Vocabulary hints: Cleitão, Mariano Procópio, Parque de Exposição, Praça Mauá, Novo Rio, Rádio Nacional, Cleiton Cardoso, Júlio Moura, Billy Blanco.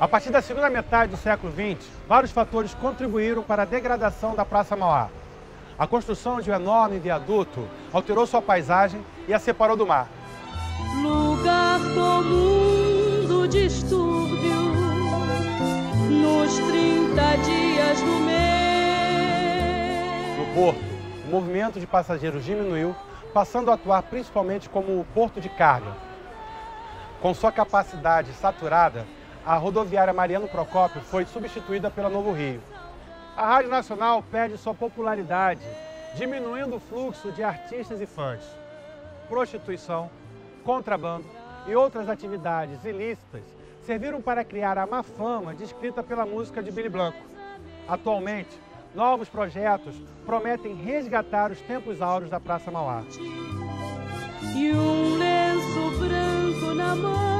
A partir da segunda metade do século XX, vários fatores contribuíram para a degradação da Praça Mauá. A construção de um enorme viaduto alterou sua paisagem e a separou do mar. Lugar comum do distúrbio, nos 30 dias do mês. No porto, o movimento de passageiros diminuiu, passando a atuar principalmente como o porto de carga. Com sua capacidade saturada, a rodoviária Mariano Procópio foi substituída pela Novo Rio. A Rádio Nacional perde sua popularidade, diminuindo o fluxo de artistas e fãs. Prostituição, contrabando e outras atividades ilícitas serviram para criar a má fama descrita pela música de Billy Blanco. Atualmente, novos projetos prometem resgatar os tempos áureos da Praça Mauá. E um lenço branco na mão.